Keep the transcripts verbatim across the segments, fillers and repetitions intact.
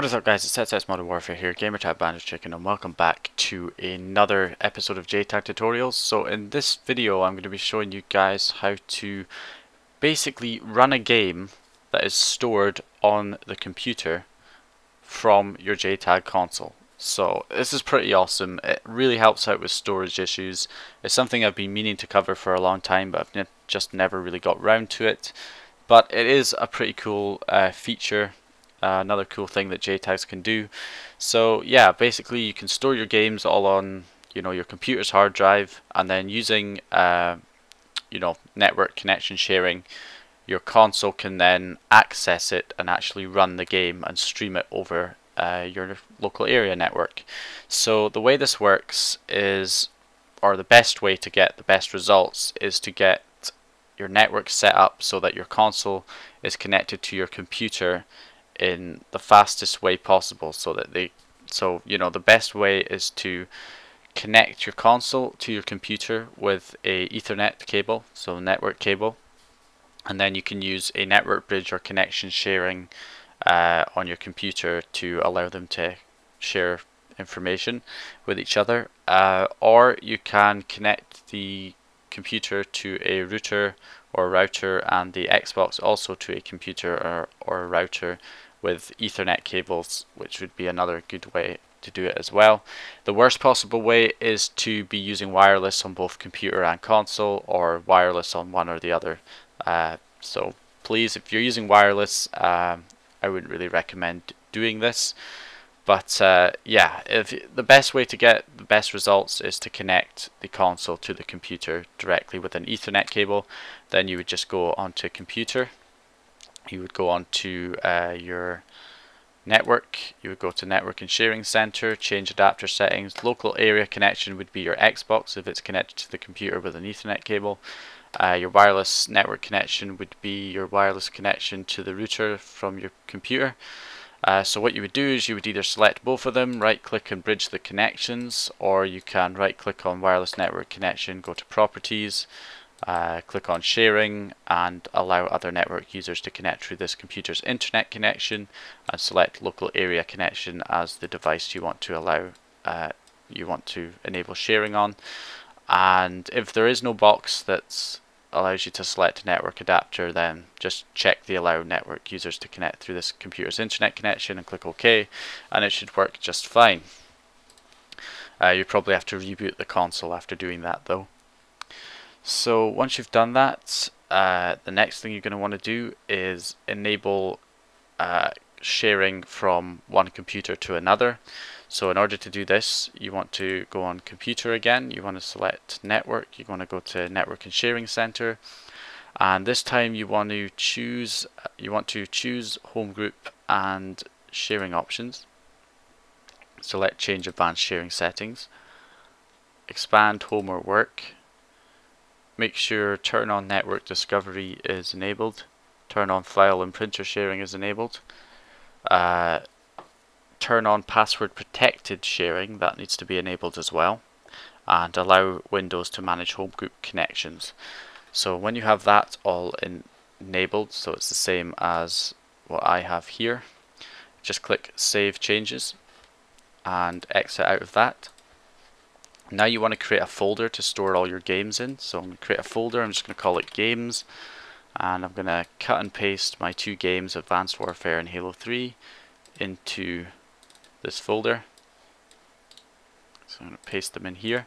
What is up, guys? It's SetsX Modern Warfare here, Gamertag Bandage Chicken, and welcome back to another episode of J TAG Tutorials. So in this video I'm going to be showing you guys how to basically run a game that is stored on the computer from your J TAG console. So this is pretty awesome. It really helps out with storage issues. It's something I've been meaning to cover for a long time, but I've ne just never really got round to it. But it is a pretty cool uh, feature. Uh, another cool thing that J TAGs can do. So yeah, basically you can store your games all on, you know, your computer's hard drive, and then using uh, you know, network connection sharing, your console can then access it and actually run the game and stream it over uh, your local area network. So the way this works is, or the best way to get the best results is to get your network set up so that your console is connected to your computer in the fastest way possible, so that they so you know the best way is to connect your console to your computer with a Ethernet cable, so network cable, and then you can use a network bridge or connection sharing uh, on your computer to allow them to share information with each other, uh, or you can connect the computer to a router or router and the Xbox also to a computer or, or a router with Ethernet cables, which would be another good way to do it as well. The worst possible way is to be using wireless on both computer and console, or wireless on one or the other. Uh, so please, if you're using wireless, um, I wouldn't really recommend doing this. But uh, yeah, if the best way to get the best results is to connect the console to the computer directly with an Ethernet cable, then you would just go onto computer, you would go onto uh, your network, you would go to network and sharing center, change adapter settings, local area connection would be your Xbox if it's connected to the computer with an Ethernet cable, uh, your wireless network connection would be your wireless connection to the router from your computer. Uh, so what you would do is you would either select both of them, right click and bridge the connections, or you can right click on wireless network connection, go to properties, uh, click on sharing and allow other network users to connect through this computer's internet connection, and select local area connection as the device you want to allow, uh, you want to enable sharing on. And if there is no box that's allows you to select network adapter, then just check the allow network users to connect through this computer's internet connection and click OK, and it should work just fine. Uh, you probably have to reboot the console after doing that though. So once you've done that, uh, the next thing you're going to want to do is enable uh, sharing from one computer to another. So in order to do this, you want to go on computer again, you want to select network, you want to go to network and sharing center, and this time you want to choose you want to choose home group and sharing options, select change advanced sharing settings, expand home or work, make sure turn on network discovery is enabled, turn on file and printer sharing is enabled, Uh, turn on password protected sharing, that needs to be enabled as well, and allow Windows to manage home group connections. So when you have that all in enabled, so it's the same as what I have here, just click save changes and exit out of that. Now you want to create a folder to store all your games in, so I'm going to create a folder, I'm just going to call it games, and I'm going to cut and paste my two games, Advanced Warfare and Halo three, into this folder. So I'm going to paste them in here.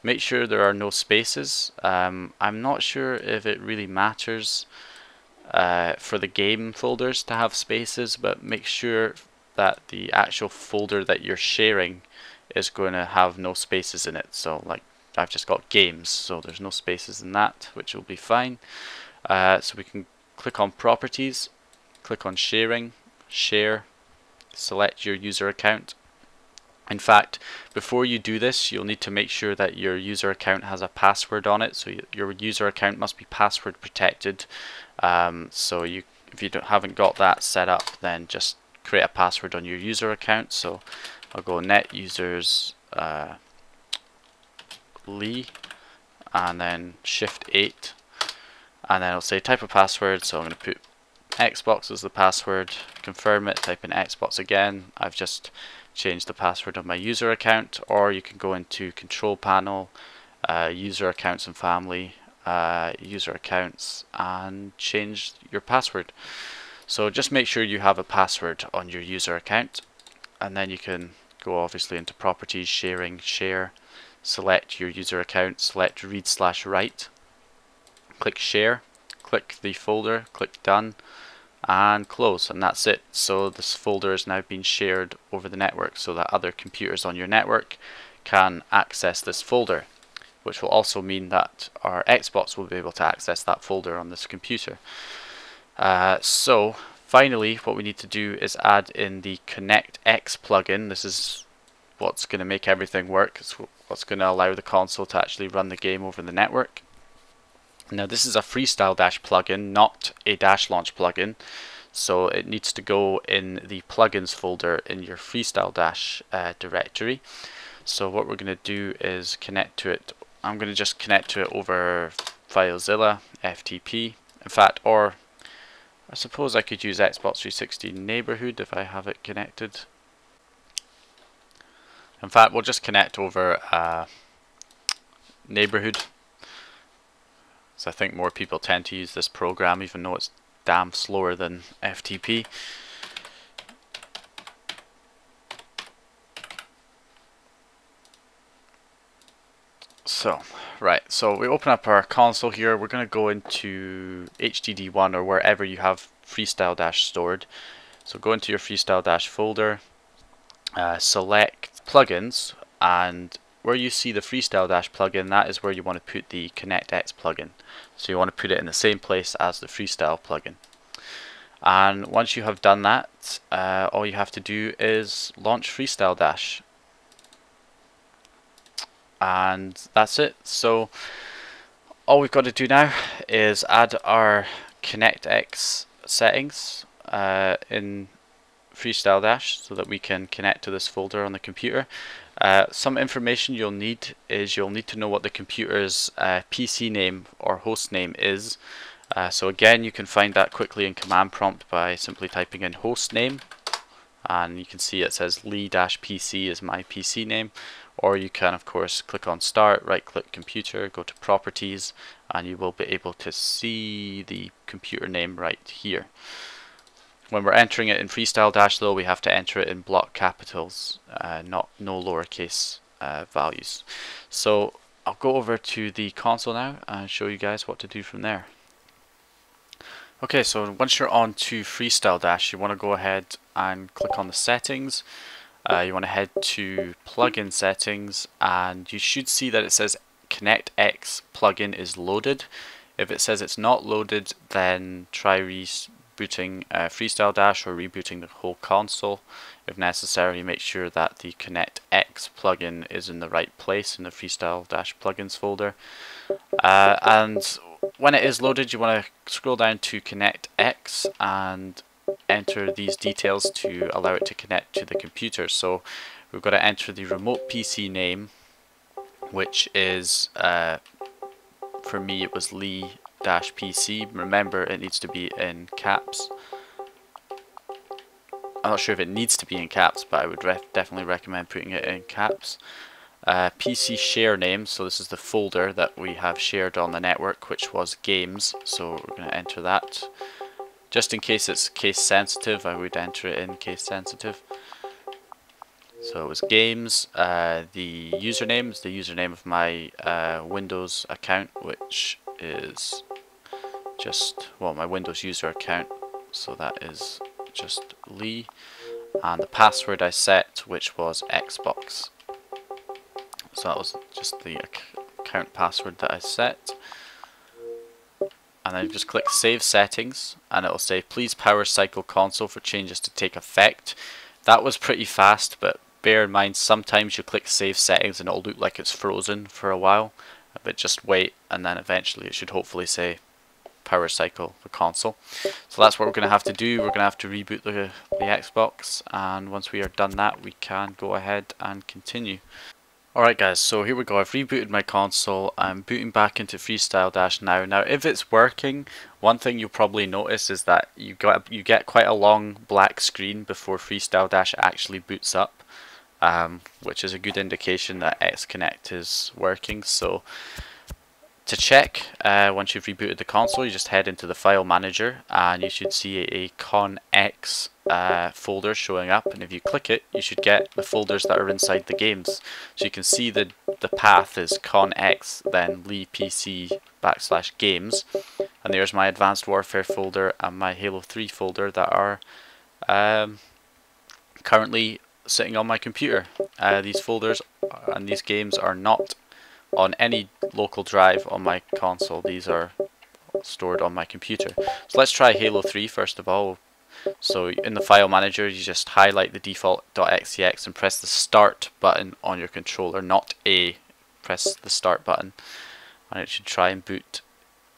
Make sure there are no spaces. Um, I'm not sure if it really matters uh, for the game folders to have spaces, but make sure that the actual folder that you're sharing is going to have no spaces in it. So like I've just got games, so there's no spaces in that, which will be fine. Uh, so we can click on properties, click on sharing, share, select your user account. In fact, before you do this, you'll need to make sure that your user account has a password on it. So your user account must be password protected. Um, so you, if you don't, haven't got that set up, then just create a password on your user account. So I'll go net users uh, Lee, and then shift eight. And then I'll say type a password, so I'm going to put Xbox is the password, confirm it, type in Xbox again. I've just changed the password of my user account, or you can go into Control Panel, uh, User Accounts and Family, uh, User Accounts, and change your password. So just make sure you have a password on your user account, and then you can go obviously into Properties, Sharing, Share, select your user account, select Read slash Write, click Share, click the folder, click Done, and close, and that's it. So this folder has now been shared over the network so that other computers on your network can access this folder, which will also mean that our Xbox will be able to access that folder on this computer. Uh, so finally, what we need to do is add in the ConnectX plugin. This is what's going to make everything work. It's what's going to allow the console to actually run the game over the network. Now this is a Freestyle Dash plugin, not a Dash Launch plugin, so it needs to go in the plugins folder in your Freestyle Dash uh, directory. So what we're going to do is connect to it. I'm going to just connect to it over FileZilla, F T P, in fact, or I suppose I could use Xbox three sixty Neighborhood if I have it connected. In fact, we'll just connect over uh, Neighborhood, so I think more people tend to use this program even though it's damn slower than F T P. So, right, so we open up our console here. We're going to go into H D D one or wherever you have Freestyle Dash stored. So go into your Freestyle Dash folder, uh, select plugins, and where you see the Freestyle Dash plugin, that is where you want to put the ConnectX plugin. So you want to put it in the same place as the Freestyle plugin. And once you have done that, uh, all you have to do is launch Freestyle Dash. And that's it. So all we've got to do now is add our ConnectX settings uh, in Freestyle Dash so that we can connect to this folder on the computer. Uh, some information you'll need is you'll need to know what the computer's uh, P C name or host name is. Uh, so again, you can find that quickly in command prompt by simply typing in host name, and you can see it says Lee-P C is my P C name. Or you can, of course, click on Start, right-click Computer, go to Properties, and you will be able to see the computer name right here. When we're entering it in Freestyle Dash, though, we have to enter it in block capitals, uh, not no lowercase uh, values. So I'll go over to the console now and show you guys what to do from there. Okay, so once you're on to Freestyle Dash, you want to go ahead and click on the settings. Uh, you want to head to plugin settings, and you should see that it says ConnectX plugin is loaded. If it says it's not loaded, then try rebooting uh, Freestyle Dash or rebooting the whole console. If necessary, make sure that the ConnectX plugin is in the right place in the Freestyle Dash plugins folder. Uh, and when it is loaded, you want to scroll down to ConnectX and enter these details to allow it to connect to the computer. So we've got to enter the remote P C name, which is uh, for me it was Lee-P C. Remember, it needs to be in caps. I'm not sure if it needs to be in caps, but I would re definitely recommend putting it in caps. Uh, P C share name, so this is the folder that we have shared on the network, which was games, so we're going to enter that. Just in case it's case sensitive, I would enter it in case sensitive. So it was games. Uh, the username is the username of my uh, Windows account, which is just, well, my Windows user account. So that is just Lee. And the password I set, which was Xbox. So that was just the account password that I set. And then just click Save Settings, and it'll say please power cycle console for changes to take effect. That was pretty fast, but bear in mind sometimes you click Save Settings and it'll look like it's frozen for a while, but just wait, and then eventually it should hopefully say power cycle the console. So that's what we're going to have to do. We're going to have to reboot the, the Xbox, and once we are done that, we can go ahead and continue. Alright guys, so here we go. I've rebooted my console. I'm booting back into Freestyle Dash now. Now if it's working, one thing you'll probably notice is that you got you get quite a long black screen before Freestyle Dash actually boots up, um, which is a good indication that X Connect is working. So to check, uh, once you've rebooted the console, you just head into the file manager and you should see a ConnectX uh, folder showing up, and if you click it you should get the folders that are inside the games. So you can see the, the path is ConnectX then Lee P C backslash games, and there's my Advanced Warfare folder and my Halo three folder that are um, currently sitting on my computer. Uh, these folders and these games are not on any local drive on my console, these are stored on my computer. So let's try Halo three first of all. So in the file manager you just highlight the default.xex and press the start button on your controller, not A, press the start button, and it should try and boot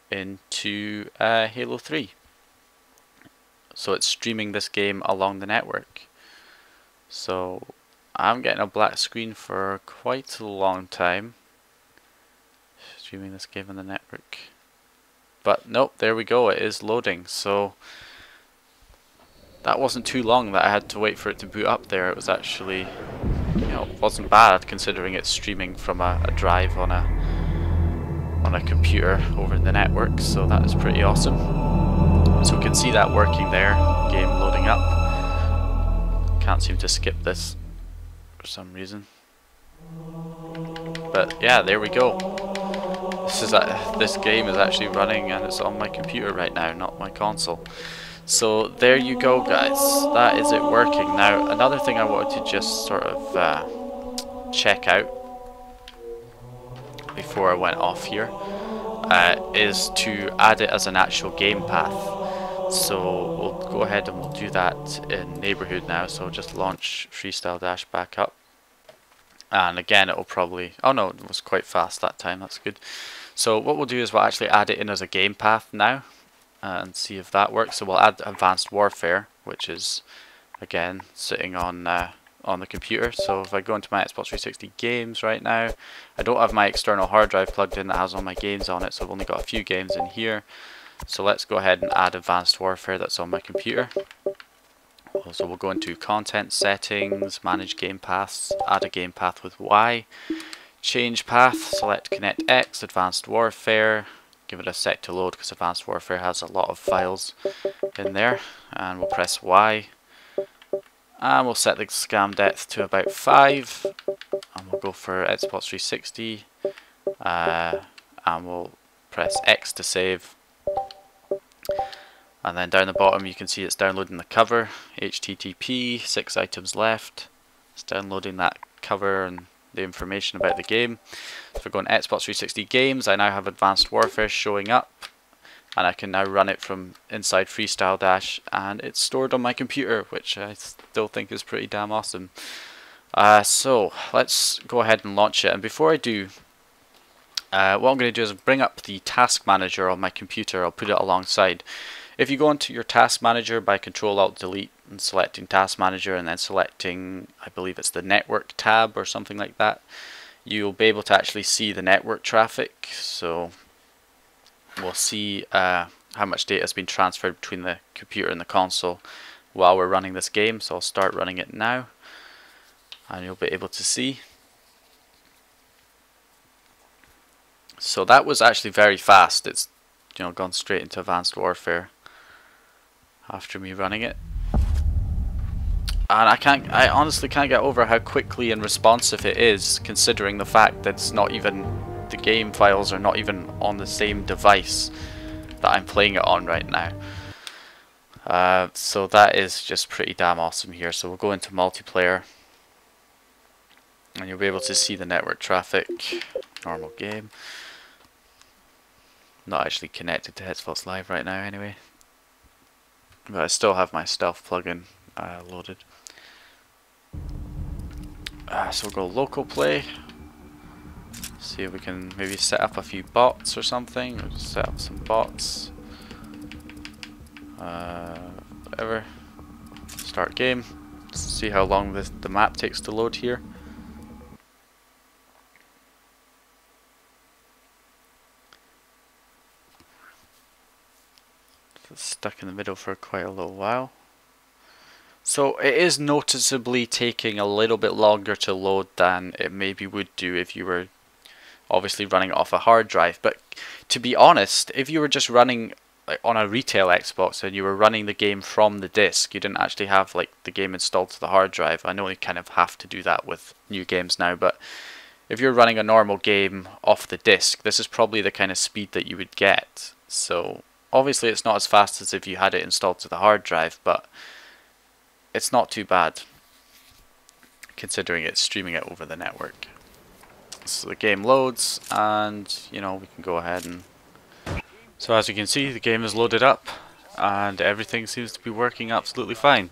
into uh, Halo three. So it's streaming this game along the network. So I'm getting a black screen for quite a long time. Streaming this game on the network, but nope, there we go, it is loading. So that wasn't too long that I had to wait for it to boot up there. It was actually, you know, wasn't bad considering it's streaming from a, a drive on a on a computer over in the network, so that is pretty awesome. So we can see that working there, game loading up. Can't seem to skip this for some reason, but yeah, there we go. This is uh, this game is actually running and it's on my computer right now, not my console. So there you go guys, that is it working. Now another thing I wanted to just sort of uh, check out before I went off here uh, is to add it as an actual game path. So we'll go ahead and we'll do that in Neighborhood now. So just launch Freestyle Dash back up. And again, it'll probably, oh no, it was quite fast that time, that's good. So what we'll do is we'll actually add it in as a game path now and see if that works. So we'll add Advanced Warfare, which is again sitting on uh, on the computer. So if I go into my Xbox three sixty games right now, I don't have my external hard drive plugged in that has all my games on it, so I've only got a few games in here. So let's go ahead and add Advanced Warfare that's on my computer. So we'll go into content settings, manage game paths, add a game path with Y, change path, select ConnectX, Advanced Warfare, give it a sec to load because Advanced Warfare has a lot of files in there, and we'll press Y, and we'll set the scam depth to about five, and we'll go for Xbox three sixty, uh, and we'll press X to save. And then down the bottom you can see it's downloading the cover, H T T P, six items left. It's downloading that cover and the information about the game. So if I go on Xbox three sixty games, I now have Advanced Warfare showing up, and I can now run it from inside Freestyle Dash, and it's stored on my computer, which I still think is pretty damn awesome. Uh, so let's go ahead and launch it, and before I do, uh, what I'm going to do is bring up the task manager on my computer. I'll put it alongside. If you go onto your task manager by Control Alt Delete and selecting task manager and then selecting, I believe it's the network tab or something like that, you'll be able to actually see the network traffic. So we'll see uh, how much data has been transferred between the computer and the console while we're running this game. So I'll start running it now and you'll be able to see. So that was actually very fast. It's, you know, gone straight into Advanced Warfare after me running it, and I can't I honestly can't get over how quickly and responsive it is, considering the fact that it's not even, the game files are not even on the same device that I'm playing it on right now. Uh, so that is just pretty damn awesome here. So we'll go into multiplayer and you'll be able to see the network traffic, normal game, not actually connected to Xbox Live right now anyway. But I still have my stealth plugin uh, loaded. Uh, so we'll go local play. See if we can maybe set up a few bots or something. We'll just set up some bots. Uh, whatever. Start game. Let's see how long this, the map takes to load here. stuck in the middle for quite a little while. So it is noticeably taking a little bit longer to load than it maybe would do if you were obviously running it off a hard drive. But to be honest, if you were just running like on a retail Xbox and you were running the game from the disc, you didn't actually have like the game installed to the hard drive. I know you kind of have to do that with new games now, but if you're running a normal game off the disc, this is probably the kind of speed that you would get. So obviously it's not as fast as if you had it installed to the hard drive, but it's not too bad considering it's streaming it over the network. So the game loads and, you know, we can go ahead and... So as you can see, the game is loaded up and everything seems to be working absolutely fine.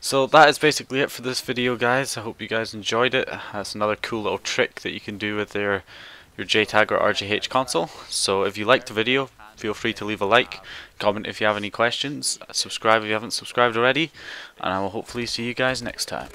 So that is basically it for this video, guys. I hope you guys enjoyed it. That's another cool little trick that you can do with your, your J TAG or R G H console. So if you liked the video, feel free to leave a like, comment if you have any questions, subscribe if you haven't subscribed already, and I will hopefully see you guys next time.